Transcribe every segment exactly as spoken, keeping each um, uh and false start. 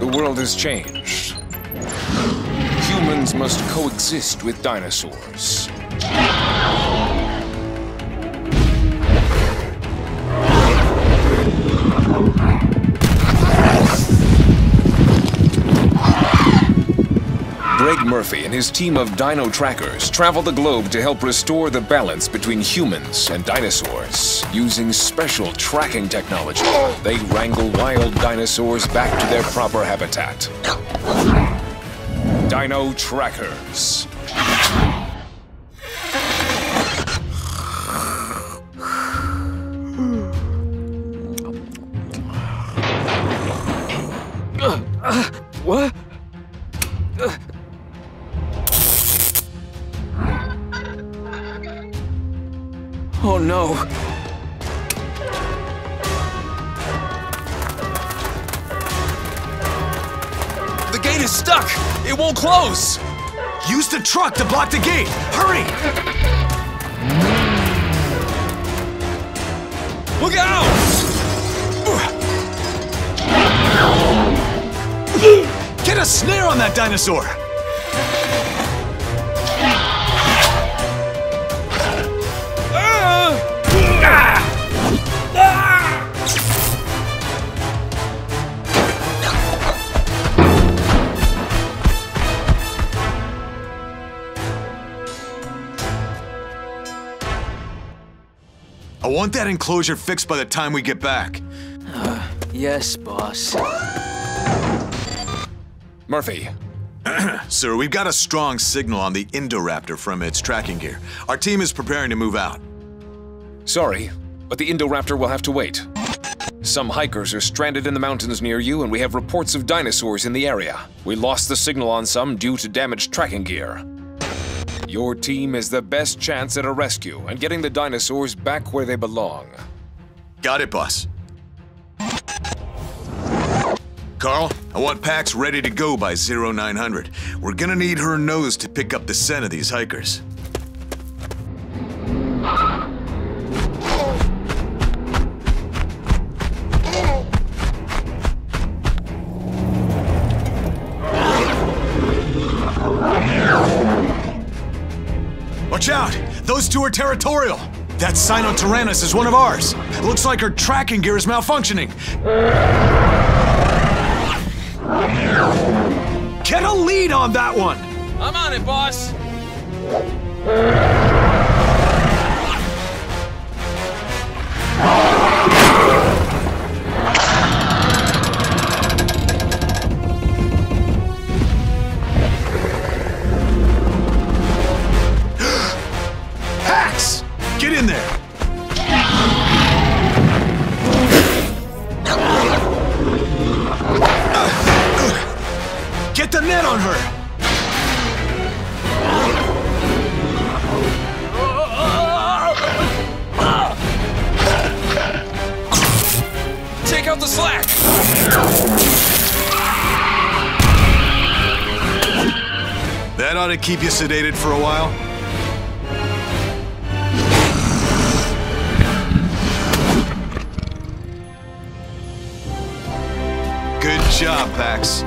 The world has changed. Humans must coexist with dinosaurs. Greg Murphy and his team of Dino Trackers travel the globe to help restore the balance between humans and dinosaurs. Using special tracking technology, they wrangle wild dinosaurs back to their proper habitat. Dino Trackers. What? Oh no. The gate is stuck. It won't close. Use the truck to block the gate. Hurry. Look out. Get a snare on that dinosaur. I want that enclosure fixed by the time we get back. Uh, yes, boss. Murphy. Sir, we've got a strong signal on the Indoraptor from its tracking gear. Our team is preparing to move out. Sorry, but the Indoraptor will have to wait. Some hikers are stranded in the mountains near you, and we have reports of dinosaurs in the area. We lost the signal on some due to damaged tracking gear. Your team has the best chance at a rescue and getting the dinosaurs back where they belong. Got it, boss. Carl, I want Pax ready to go by oh nine hundred. We're gonna need her nose to pick up the scent of these hikers. Watch out! Those two are territorial! That Sinotyrannus is one of ours! Looks like her tracking gear is malfunctioning! Get a lead on that one! I'm on it, boss! In there. Get the net on her. Take out the slack. That ought to keep you sedated for a while. Good job, Pax.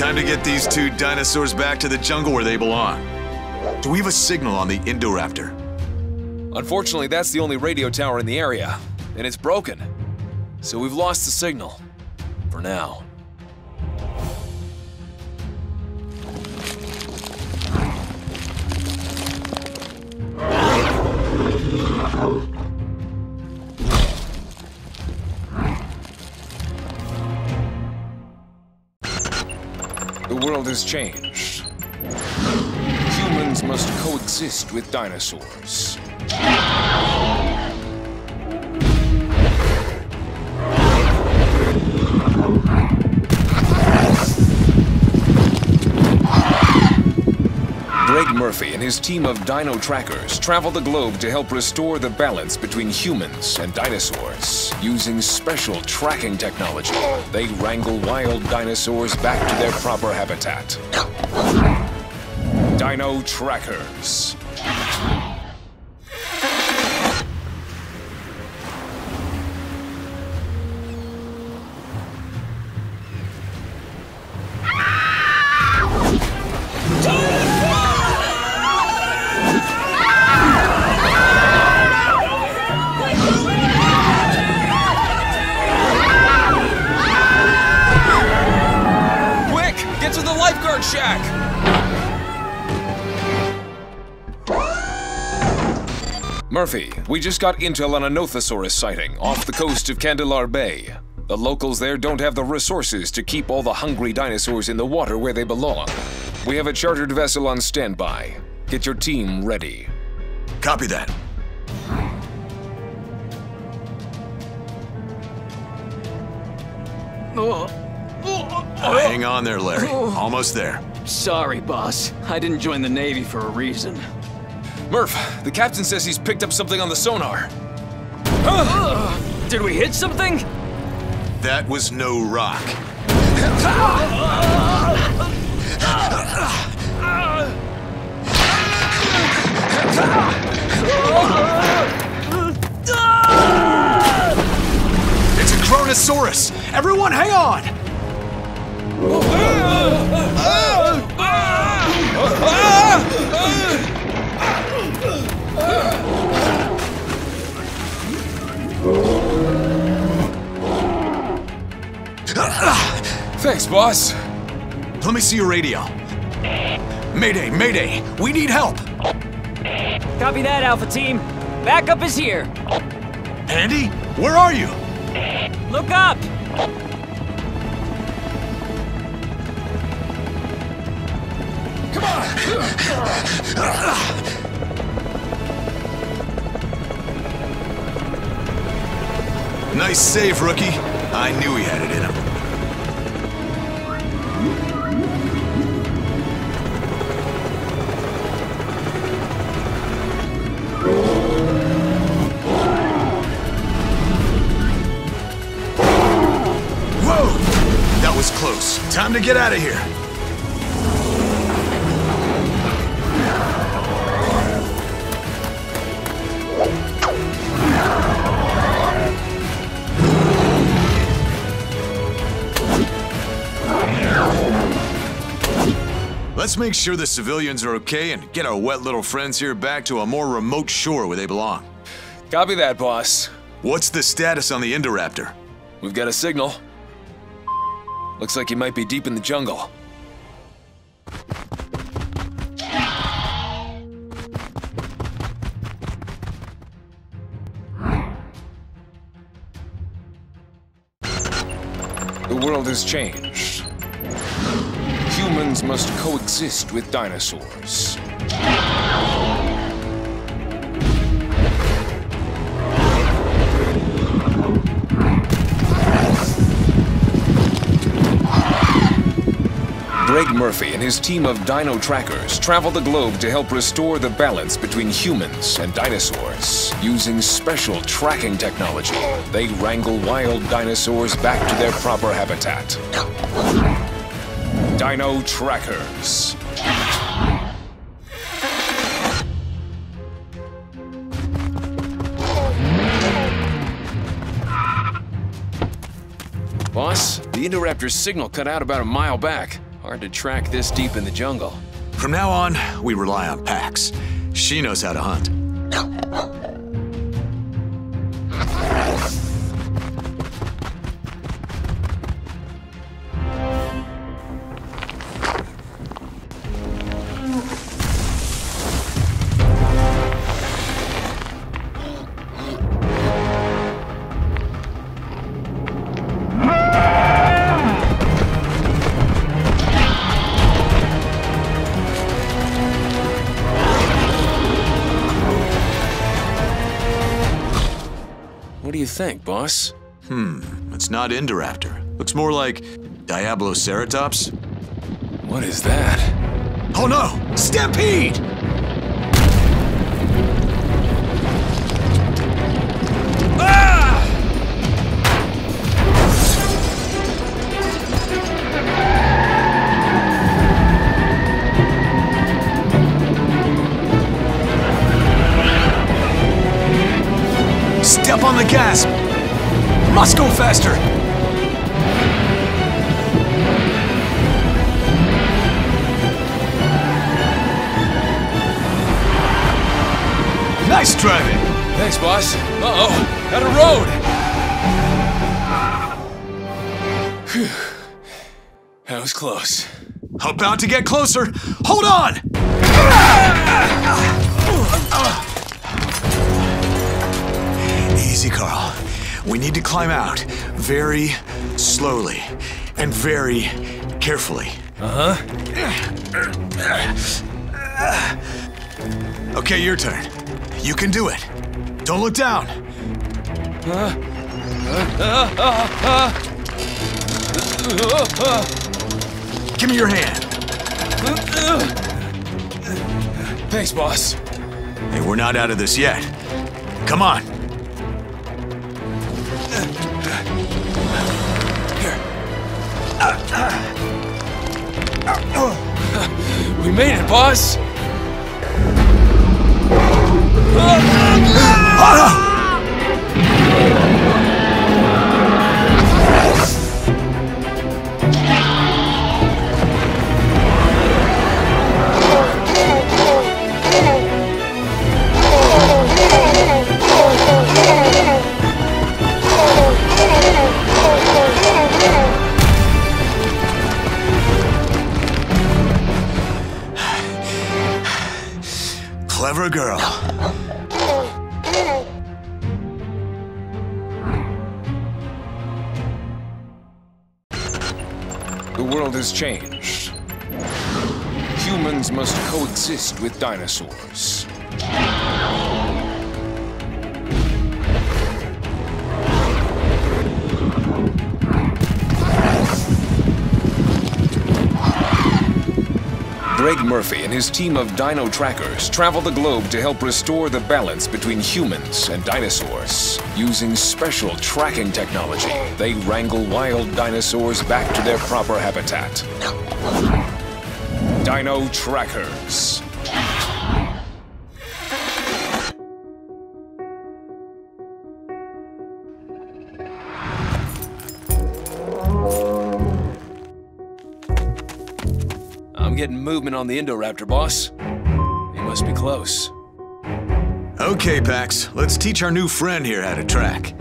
Time to get these two dinosaurs back to the jungle where they belong. Do we have a signal on the Indoraptor? Unfortunately, that's the only radio tower in the area, and it's broken. So we've lost the signal. For now. The world has changed. Humans must coexist with dinosaurs. Greg Murphy and his team of Dino Trackers travel the globe to help restore the balance between humans and dinosaurs. Using special tracking technology, they wrangle wild dinosaurs back to their proper habitat. Dino Trackers. Murphy, we just got intel on a Nothosaurus sighting off the coast of Candelar Bay. The locals there don't have the resources to keep all the hungry dinosaurs in the water where they belong. We have a chartered vessel on standby. Get your team ready. Copy that. Oh. Oh. Oh, hang on there, Larry. Oh. Almost there. Sorry, boss. I didn't join the Navy for a reason. Murph, the captain says he's picked up something on the sonar. Huh? Uh, did we hit something? That was no rock. It's a Kronosaurus! Everyone, hang on! Thanks, boss. Let me see your radio. Mayday, mayday! We need help! Copy that, Alpha Team. Backup is here. Andy, where are you? Look up! Come on! Nice save, rookie. I knew he had it in him. Close. Time to get out of here. Let's make sure the civilians are okay and get our wet little friends here back to a more remote shore where they belong. Copy that, boss. What's the status on the Indoraptor? We've got a signal. Looks like he might be deep in the jungle. The world has changed. Humans must coexist with dinosaurs. Greg Murphy and his team of Dino Trackers travel the globe to help restore the balance between humans and dinosaurs. Using special tracking technology, they wrangle wild dinosaurs back to their proper habitat. Dino Trackers. Boss, the Indoraptor's signal cut out about a mile back. Hard to track this deep in the jungle. From now on, we rely on Pax. She knows how to hunt. Think, boss? Hmm, it's not Indoraptor. Looks more like Diablo Ceratops. What is that? Oh no! Stampede! Step on the gas! Must go faster! Nice driving! Thanks, boss. Uh-oh, out of road! Phew. That was close. About to get closer! Hold on! we need to climb out very slowly and very carefully. Uh-huh. Okay, your turn. You can do it. Don't look down. Uh, uh, uh, uh, uh, uh. Give me your hand. Thanks, boss. Hey, we're not out of this yet. Come on. Here. We made it, boss. Ah! Clever girl. The world has changed. Humans must coexist with dinosaurs. Greg Murphy and his team of Dino Trackers travel the globe to help restore the balance between humans and dinosaurs. Using special tracking technology, they wrangle wild dinosaurs back to their proper habitat. Dino Trackers. Getting movement on the Indoraptor, boss. He must be close. Okay, Pax. Let's teach our new friend here how to track.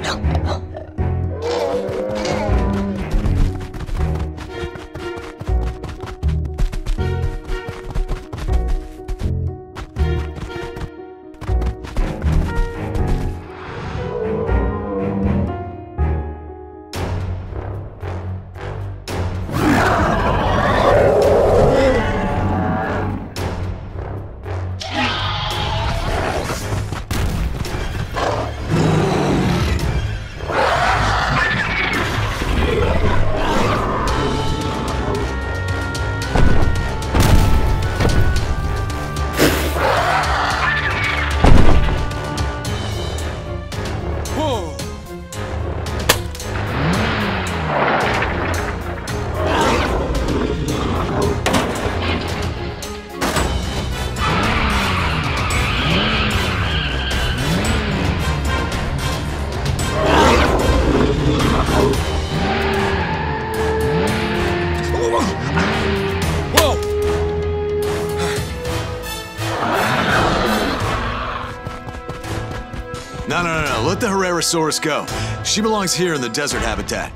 Let the Herrerasaurus go. She belongs here in the desert habitat.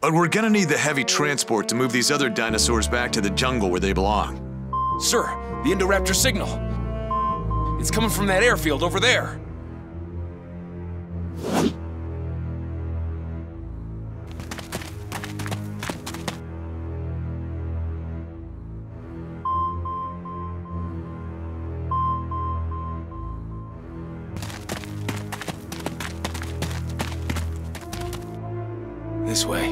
But we're gonna need the heavy transport to move these other dinosaurs back to the jungle where they belong. Sir, the Indoraptor signal. It's coming from that airfield over there. This way.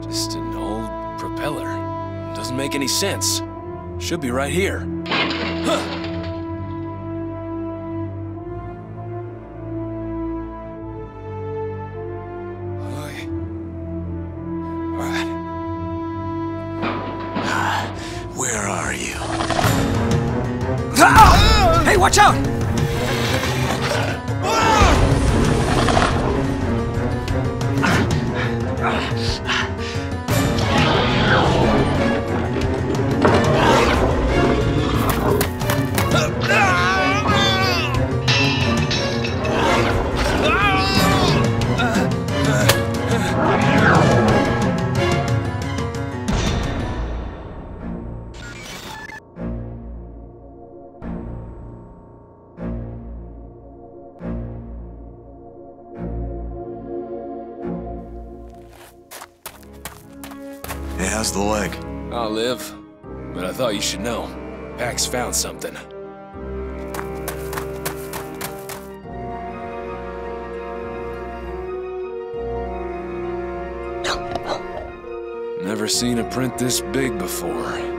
Just an old propeller. Doesn't make any sense. Should be right here. Huh. Watch out! Hey, how's the leg? I'll live, but I thought you should know. Pax found something. Never seen a print this big before.